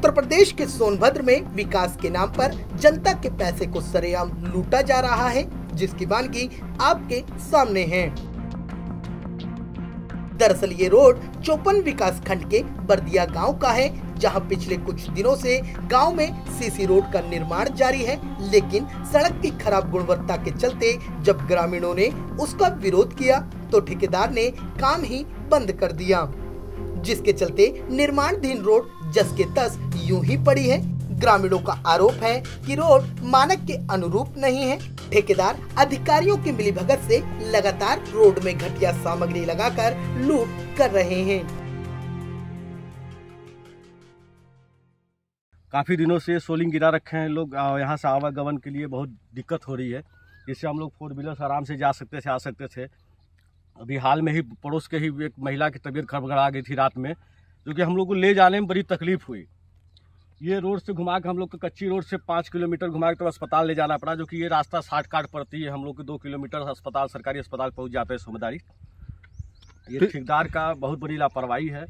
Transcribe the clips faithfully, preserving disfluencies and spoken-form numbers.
उत्तर प्रदेश के सोनभद्र में विकास के नाम पर जनता के पैसे को सरेआम लूटा जा रहा है, जिसकी बानगी आपके सामने है। दरअसल ये रोड चोपन विकास खंड के बर्दिया गांव का है, जहां पिछले कुछ दिनों से गांव में सीसी रोड का निर्माण जारी है, लेकिन सड़क की खराब गुणवत्ता के चलते जब ग्रामीणों ने उसका विरोध किया तो ठेकेदार ने काम ही बंद कर दिया, जिसके चलते निर्माणाधीन रोड जस के तस यूं ही पड़ी है। ग्रामीणों का आरोप है कि रोड मानक के अनुरूप नहीं है। ठेकेदार अधिकारियों की मिलीभगत से लगातार रोड में घटिया सामग्री लगाकर लूट कर रहे हैं। काफी दिनों से सोलिंग गिरा रखे हैं लोग, यहाँ से आवागमन के लिए बहुत दिक्कत हो रही है। इससे हम लोग फोर व्हीलर आराम से जा सकते थे, आ सकते थे। अभी हाल में ही पड़ोस के ही एक महिला की तबीयत खड़बड़ा गई थी रात में, जो कि हम लोग को ले जाने में बड़ी तकलीफ हुई। ये रोड से घुमा के हम लोग को कच्ची रोड से पाँच किलोमीटर घुमा के तो अस्पताल ले जाना पड़ा, जो कि ये रास्ता साठ काट पड़ती है। हम लोग को दो किलोमीटर अस्पताल, सरकारी अस्पताल पहुंच जाते हैं सोमदारी। ये ठेकेदार का बहुत बड़ी लापरवाही है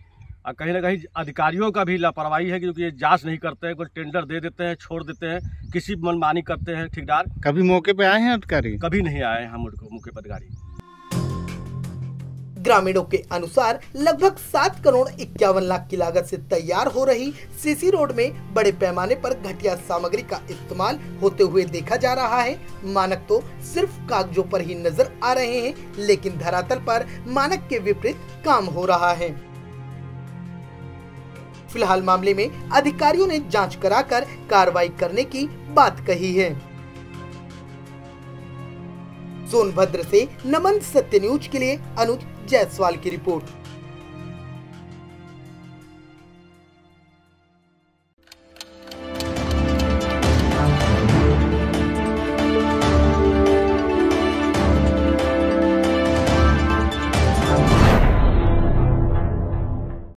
और कहीं ना कहीं अधिकारियों का भी लापरवाही है, क्योंकि ये जाँच नहीं करते हैं। कोई टेंडर दे देते हैं, छोड़ देते हैं, किसी मनमानी करते हैं ठेकेदार। कभी मौके पर आए हैं अधिकारी? कभी नहीं आए हैं मौके पर अधिकारी। ग्रामीणों के अनुसार लगभग सात करोड़ इक्यावन लाख की लागत से तैयार हो रही सीसी रोड में बड़े पैमाने पर घटिया सामग्री का इस्तेमाल होते हुए देखा जा रहा है। मानक तो सिर्फ कागजों पर ही नजर आ रहे हैं, लेकिन धरातल पर मानक के विपरीत काम हो रहा है। फिलहाल मामले में अधिकारियों ने जांच कराकर कार्रवाई करने की बात कही है। सोनभद्र से नमन सत्य न्यूज के लिए अनुज जायसवाल की रिपोर्ट।